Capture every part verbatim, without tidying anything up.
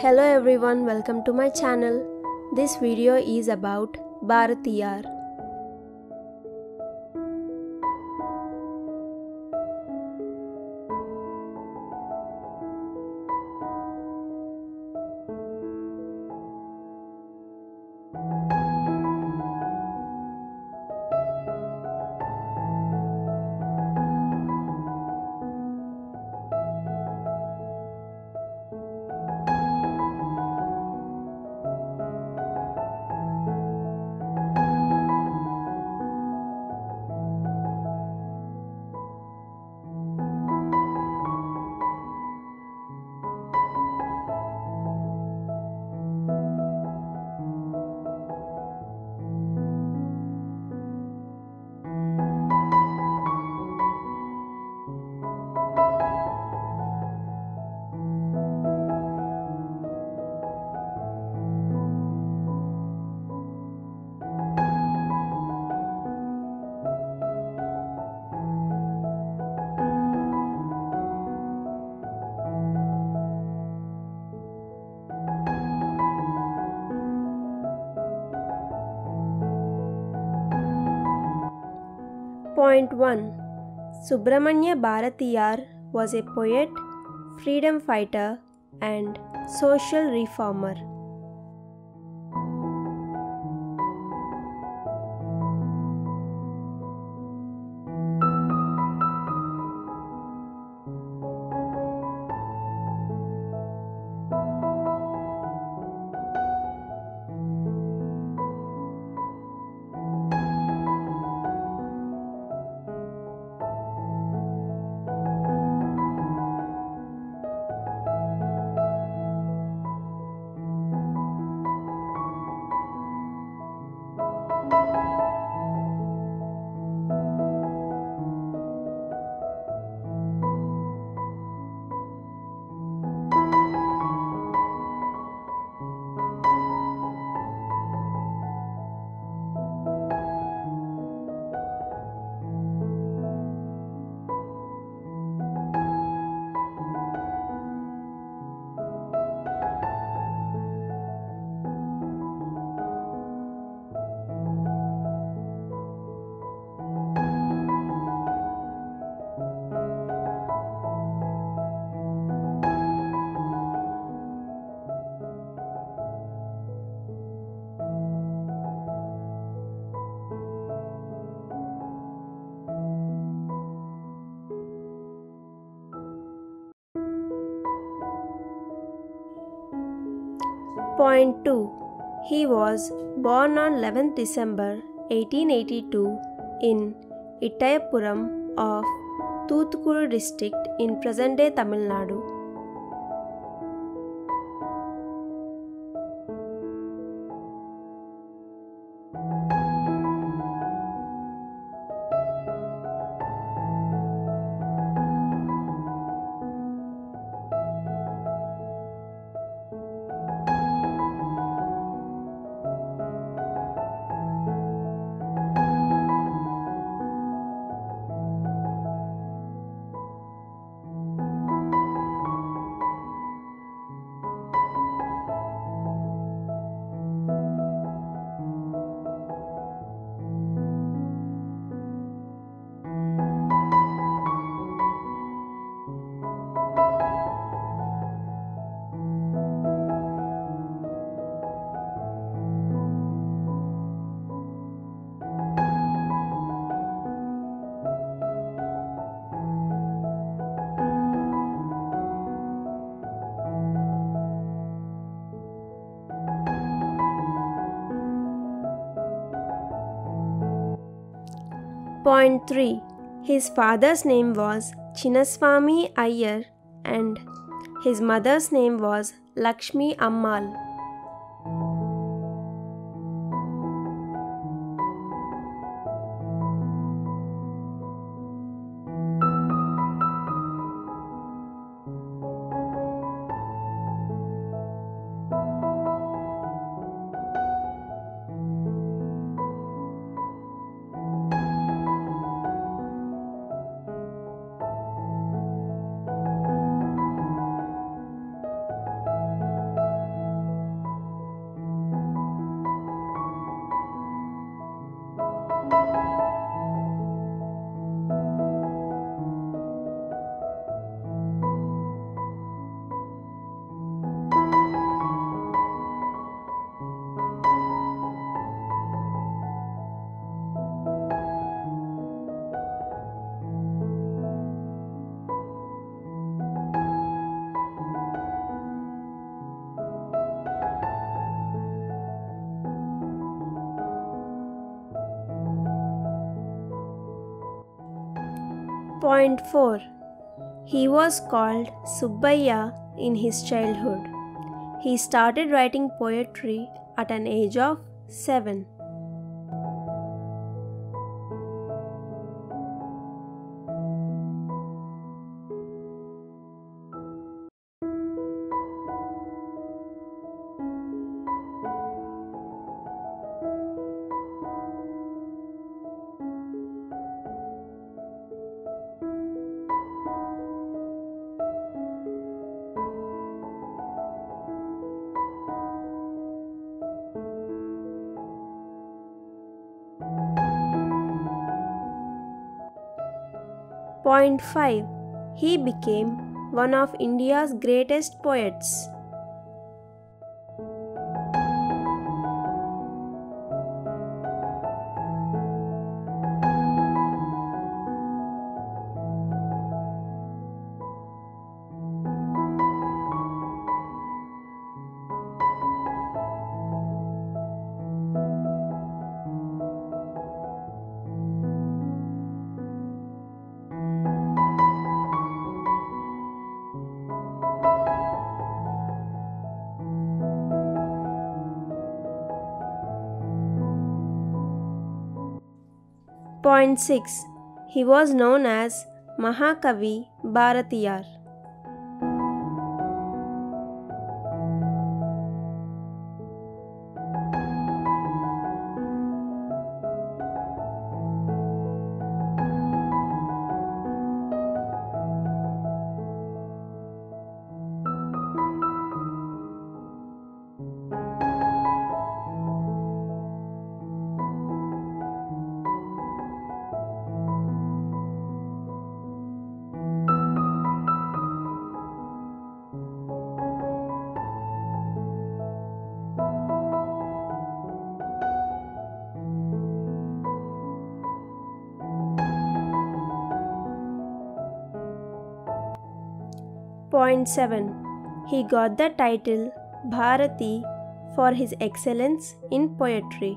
Hello everyone, welcome to my channel. This video is about Bharathiyar. Point one. Subramanya Bharathiyar was a poet, freedom fighter, and social reformer. Point two. He was born on eleventh December eighteen eighty-two in Ettayapuram of Thoothukudi district in present-day Tamil Nadu. Point three. His father's name was Chinnaswami Iyer and his mother's name was Lakshmi Ammal. Point four. He was called Subbayya in his childhood. He started writing poetry at an age of seven. Point five. He became one of India's greatest poets. Point six. He was known as Mahakavi Bharathiyar. Point seven. He got the title Bharati for his excellence in poetry.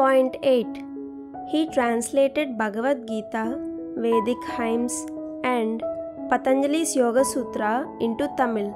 Point eight. He translated Bhagavad Gita, Vedic hymns and Patanjali's Yoga Sutra into Tamil.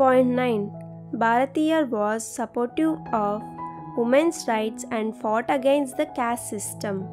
Point nine. Bharathiyar was supportive of women's rights and fought against the caste system.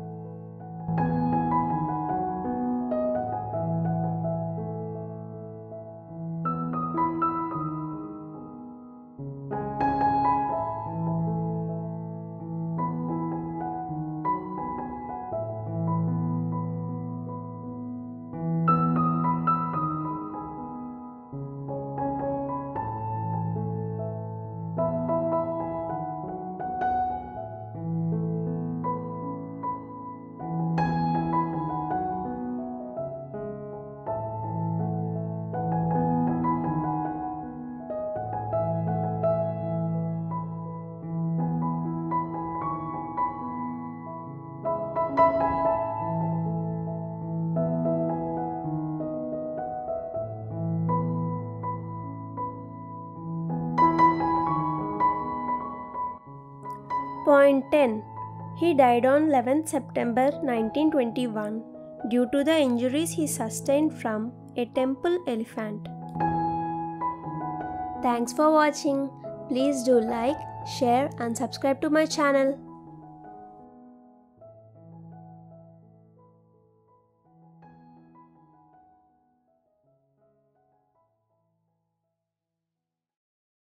Point ten. He died on eleventh September nineteen twenty-one due to the injuries he sustained from a temple elephant. Thanks for watching. Please do like, share and subscribe to my channel.